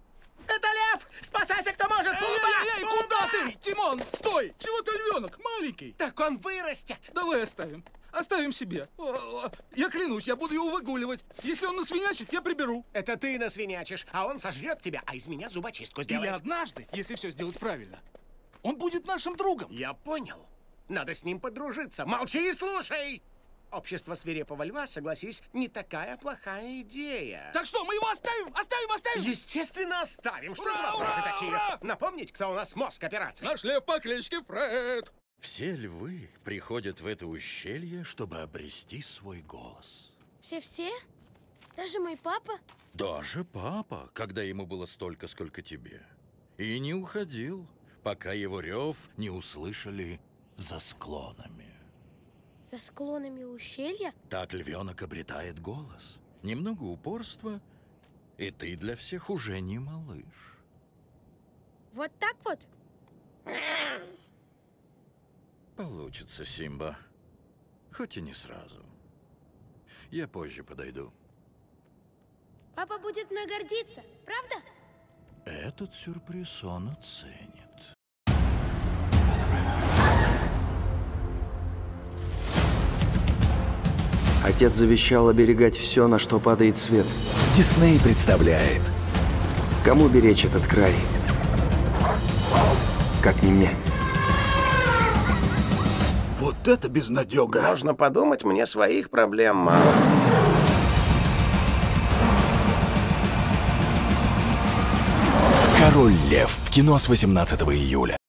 Это лев! Спасайся, кто может! Эй, куда ты? Тимон, стой! Чего ты, львенок? Маленький. Так он вырастет. Давай оставим. Оставим себе. Я клянусь, я буду его выгуливать. Если он насвинячит, я приберу. Это ты насвинячишь, а он сожрет тебя, а из меня зубочистку сделает. Или однажды, если все сделать правильно, он будет нашим другом. Я понял. Надо с ним подружиться. Молчи и слушай! Общество свирепого льва, согласись, не такая плохая идея. Так что, мы его оставим? Оставим! Естественно, оставим. Что за вопросы такие? Напомнить, кто у нас мозг операции? Наш лев по кличке Фред. Все львы приходят в это ущелье, чтобы обрести свой голос. Все-все? Даже мой папа? Даже папа, когда ему было столько, сколько тебе. И не уходил, пока его рев не услышали за склонами. За склонами ущелья? Так львенок обретает голос. Немного упорства, и ты для всех уже не малыш. Вот так вот? Получится, Симба. Хоть и не сразу. Я позже подойду. Папа будет мной гордиться, правда? Этот сюрприз он оценит. Отец завещал оберегать все, на что падает свет. Дисней представляет. Кому беречь этот край? Как не мне. Вот это безнадега. Можно подумать, мне своих проблем мало. Король Лев в кино с 18 июля.